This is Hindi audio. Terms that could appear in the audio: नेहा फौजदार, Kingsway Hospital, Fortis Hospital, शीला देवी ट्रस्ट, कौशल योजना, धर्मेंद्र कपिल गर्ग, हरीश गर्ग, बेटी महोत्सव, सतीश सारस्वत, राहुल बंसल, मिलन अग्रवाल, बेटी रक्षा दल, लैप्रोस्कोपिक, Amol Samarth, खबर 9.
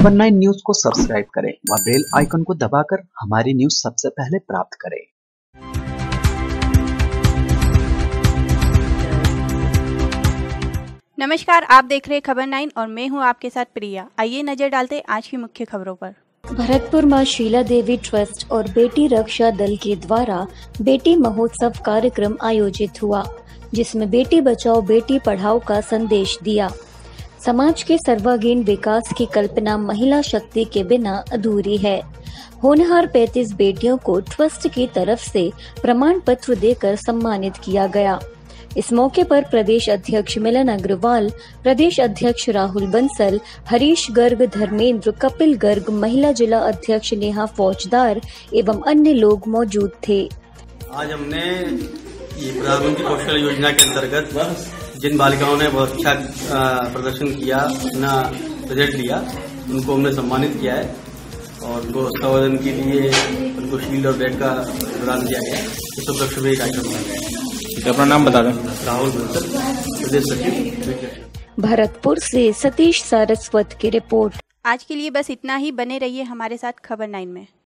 खबर 9 न्यूज को सब्सक्राइब करें व बेल आइकन को दबाकर हमारी न्यूज सबसे पहले प्राप्त करें। नमस्कार, आप देख रहे खबर 9 और मैं हूं आपके साथ प्रिया। आइए नजर डालते आज की मुख्य खबरों पर। भरतपुर में शीला देवी ट्रस्ट और बेटी रक्षा दल के द्वारा बेटी महोत्सव कार्यक्रम आयोजित हुआ, जिसमें बेटी बचाओ बेटी पढ़ाओ का संदेश दिया। समाज के सर्वांगीण विकास की कल्पना महिला शक्ति के बिना अधूरी है। होनहार 35 बेटियों को ट्रस्ट की तरफ से प्रमाण पत्र देकर सम्मानित किया गया। इस मौके पर प्रदेश अध्यक्ष मिलन अग्रवाल, प्रदेश अध्यक्ष राहुल बंसल, हरीश गर्ग, धर्मेंद्र कपिल गर्ग, महिला जिला अध्यक्ष नेहा फौजदार एवं अन्य लोग मौजूद थे। आज हमने ये प्रधानमंत्री कौशल योजना के अंतर्गत जिन बालिकाओं ने बहुत अच्छा प्रदर्शन किया, अपना रिजल्ट लिया, उनको हमने सम्मानित किया है और उनको संवर्धन के लिए उनको शील्ड और बैग का प्रदान किया गया। इस उपलक्ष में एक आयोजन किया गया। अपना नाम बता दें। राहुल बंसल, प्रदेश सचिव। भरतपुर से सतीश सारस्वत की रिपोर्ट। आज के लिए बस इतना ही। बने रहिए हमारे साथ खबर 9 में।